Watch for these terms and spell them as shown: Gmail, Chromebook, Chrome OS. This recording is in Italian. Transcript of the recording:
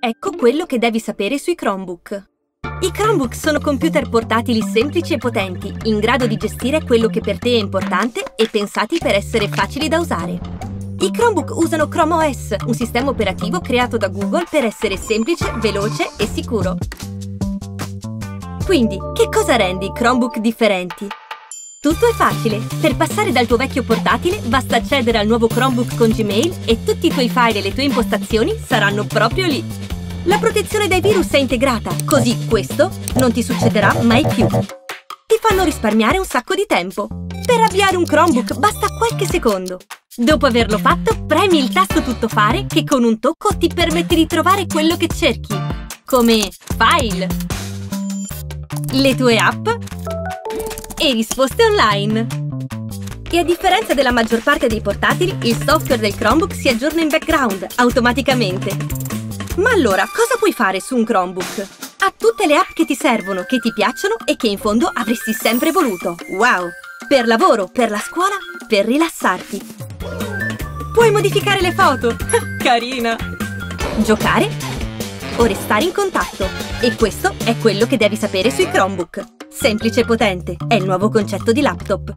Ecco quello che devi sapere sui Chromebook. I Chromebook sono computer portatili semplici e potenti, in grado di gestire quello che per te è importante e pensati per essere facili da usare. I Chromebook usano Chrome OS, un sistema operativo creato da Google per essere semplice, veloce e sicuro. Quindi, che cosa rende i Chromebook differenti? Tutto è facile! Per passare dal tuo vecchio portatile basta accedere al nuovo Chromebook con Gmail e tutti i tuoi file e le tue impostazioni saranno proprio lì! La protezione dai virus è integrata, così questo non ti succederà mai più! Ti fanno risparmiare un sacco di tempo! Per avviare un Chromebook basta qualche secondo! Dopo averlo fatto, premi il tasto tuttofare che con un tocco ti permette di trovare quello che cerchi, come file, le tue app e risposte online. E a differenza della maggior parte dei portatili, il software del Chromebook si aggiorna in background, automaticamente. Ma allora, cosa puoi fare su un Chromebook? Ha tutte le app che ti servono, che ti piacciono e che in fondo avresti sempre voluto. Wow! Per lavoro, per la scuola, per rilassarti. Puoi modificare le foto! Carina! Giocare o restare in contatto. E questo è quello che devi sapere sui Chromebook. Semplice e potente, è il nuovo concetto di laptop.